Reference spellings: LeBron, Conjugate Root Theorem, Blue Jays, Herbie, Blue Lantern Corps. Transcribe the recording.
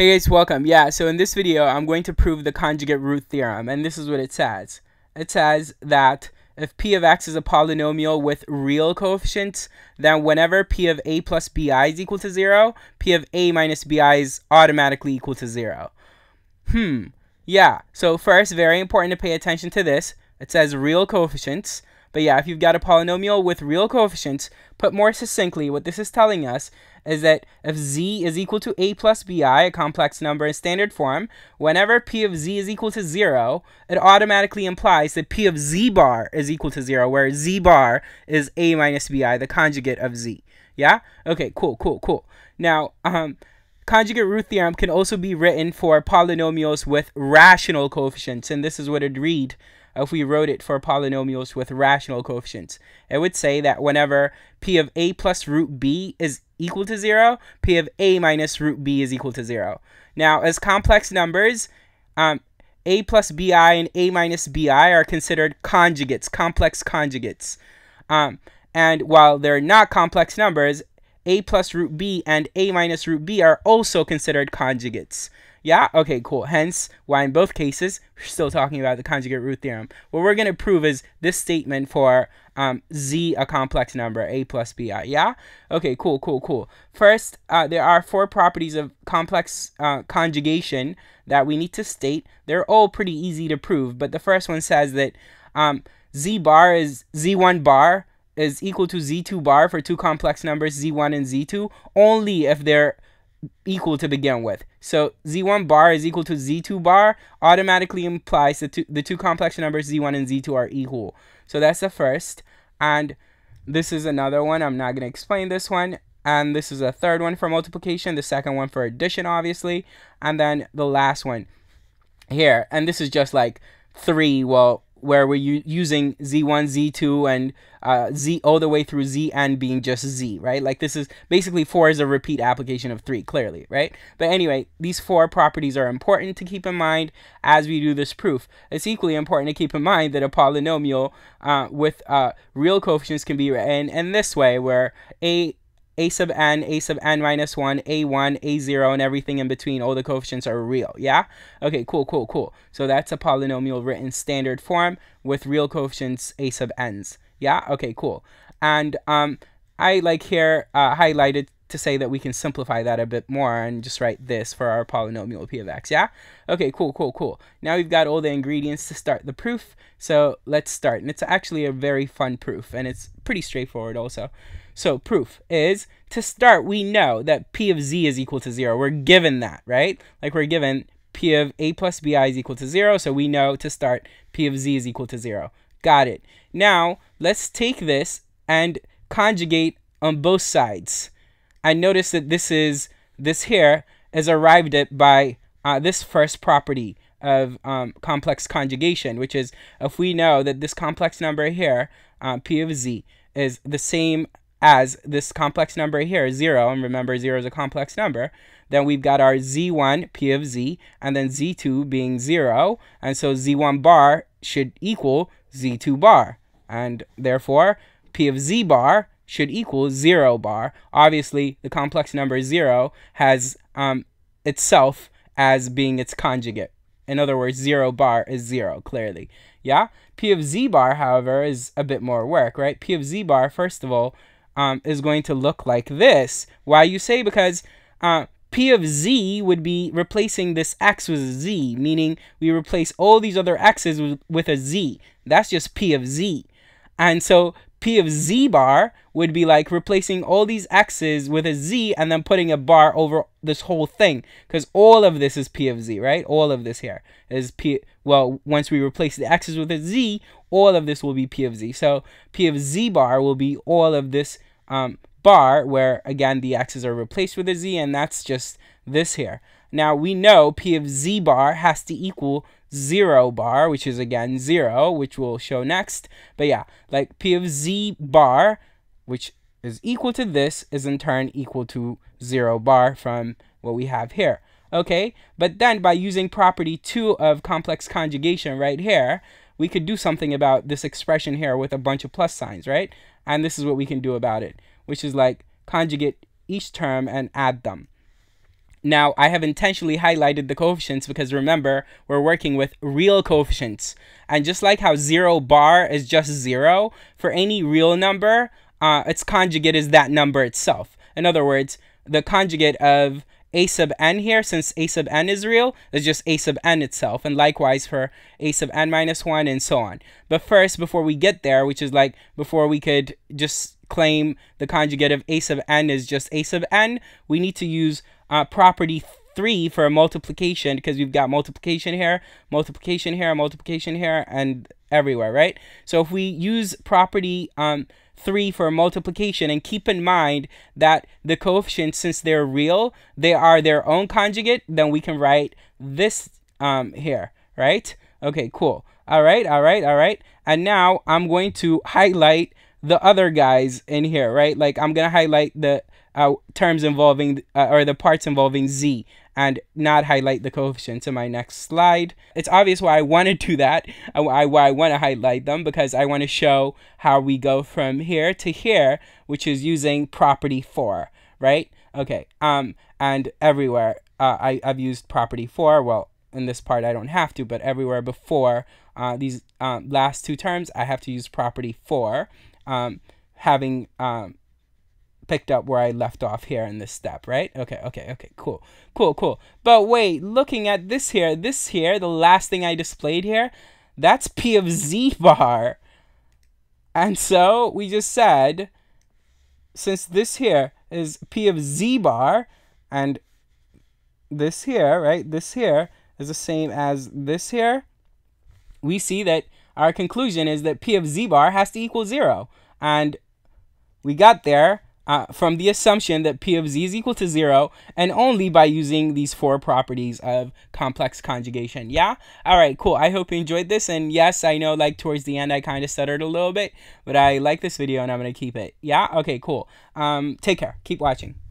Hey guys, welcome. Yeah, so in this video I'm going to prove the conjugate root theorem, and this is what it says. It says that if p of x is a polynomial with real coefficients, then whenever p of a plus bi is equal to 0, p of a minus bi is automatically equal to 0. Yeah, so first, very important to pay attention to this. It says real coefficients, but yeah, if you've got a polynomial with real coefficients, put more succinctly, what this is telling us is that if z is equal to a plus bi, a complex number in standard form, whenever p of z is equal to 0, it automatically implies that p of z bar is equal to 0, where z bar is a minus bi, the conjugate of z. Yeah? Okay, cool. Now, conjugate root theorem can also be written for polynomials with rational coefficients, and this is what it'd read if we wrote it for polynomials with rational coefficients. It would say that whenever p of a plus root b is equal to 0, p of a minus root b is equal to 0. Now, as complex numbers, a plus bi and a minus bi are considered conjugates, complex conjugates. And while they're not complex numbers, a plus root b and a minus root b are also considered conjugates. Yeah? Okay, cool. Hence, why in both cases, we're still talking about the conjugate root theorem. What we're going to prove is this statement for z, a complex number, a plus bi. Yeah? Okay, cool. First, there are four properties of complex conjugation that we need to state. They're all pretty easy to prove, but the first one says that z1 bar is equal to z2 bar for two complex numbers, z1 and z2, only if they're equal to begin with. So z1 bar is equal to z2 bar automatically implies that the two complex numbers z1 and z2 are equal. So that's the first, and this is another one. I'm not going to explain this one. And this is a third one for multiplication, the second one for addition, obviously, and then the last one here. And this is just like three, well, where we're using z1, z2, and z all the way through zn being just z, right? Like this is basically 4 is a repeat application of 3, clearly, right? But anyway, these four properties are important to keep in mind as we do this proof. It's equally important to keep in mind that a polynomial with real coefficients can be written in this way, where a sub n minus 1, a0, and everything in between, all the coefficients are real, yeah? Okay, cool. So that's a polynomial written standard form with real coefficients, a sub n's, yeah? Okay, cool. And I, like here, highlighted to say that we can simplify that a bit more and just write this for our polynomial p of x, yeah? Okay, cool. Now we've got all the ingredients to start the proof, so let's start. And it's actually a very fun proof, and it's pretty straightforward also. So proof is, to start, we know that p of z is equal to 0. We're given that, right? Like we're given p of a plus bi is equal to 0, so we know to start p of z is equal to 0. Got it. Now, let's take this and conjugate on both sides. And notice that this here is arrived at by this first property of complex conjugation, which is if we know that this complex number here, p of z, is the same as this complex number here, 0, and remember 0 is a complex number, then we've got our z1 p of z, and then z2 being 0, and so z1 bar should equal z2 bar, and therefore p of z bar should equal 0 bar. Obviously, the complex number 0 has itself as being its conjugate. In other words, 0 bar is 0, clearly. Yeah? P of z bar, however, is a bit more work, right? P of z bar, first of all, is going to look like this. Why, you say? Because p of z would be replacing this x with a z, meaning we replace all these other x's with a z. That's just p of z. And so p of z bar would be like replacing all these x's with a z and then putting a bar over this whole thing, because all of this is p of z, right? All of this here is p. Well, once we replace the x's with a z, all of this will be p of z. So p of z bar will be all of this bar, where again the x's are replaced with a z, and that's just this here. Now we know p of z bar has to equal 0 bar, which is again 0, which we'll show next. But yeah, like p of z bar, which is equal to this, is in turn equal to 0 bar from what we have here. Okay, but then by using property 2 of complex conjugation right here, we could do something about this expression here with a bunch of plus signs, right? And this is what we can do about it, which is like conjugate each term and add them. Now, I have intentionally highlighted the coefficients because remember, we're working with real coefficients. And just like how 0 bar is just 0, for any real number, its conjugate is that number itself. In other words, the conjugate of a sub n here, since a sub n is real, is just a sub n itself, and likewise for a sub n minus 1 and so on. But first, before we get there, which is like before we could just claim the conjugate of a sub n is just a sub n, we need to use property 3 for a multiplication, because we've got multiplication here, multiplication here, multiplication here, and everywhere, right? So if we use property 3 for multiplication, and keep in mind that the coefficients, since they're real, they are their own conjugate, then we can write this here, right? Okay, cool. All right, all right, all right. And now I'm going to highlight the other guys in here, right? Like I'm going to highlight the terms involving, or the parts involving z, and not highlight the coefficients in my next slide. It's obvious why I want to do that, why I want to highlight them, because I want to show how we go from here to here, which is using property 4, right? Okay, and everywhere I've used property 4, well, in this part I don't have to, but everywhere before these last two terms, I have to use property 4, having picked up where I left off here in this step, right? Okay, okay, okay, cool, cool, cool. But wait, looking at this here, the last thing I displayed here, that's P of Z bar. And so we just said, since this here is P of Z bar, and this here, right, this here is the same as this here, we see that our conclusion is that P of Z bar has to equal 0. And we got there from the assumption that P of Z is equal to 0, and only by using these 4 properties of complex conjugation. Yeah? All right, cool. I hope you enjoyed this. And yes, I know like towards the end I kind of stuttered a little bit, but I like this video and I'm going to keep it. Yeah? Okay, cool. Take care. Keep watching.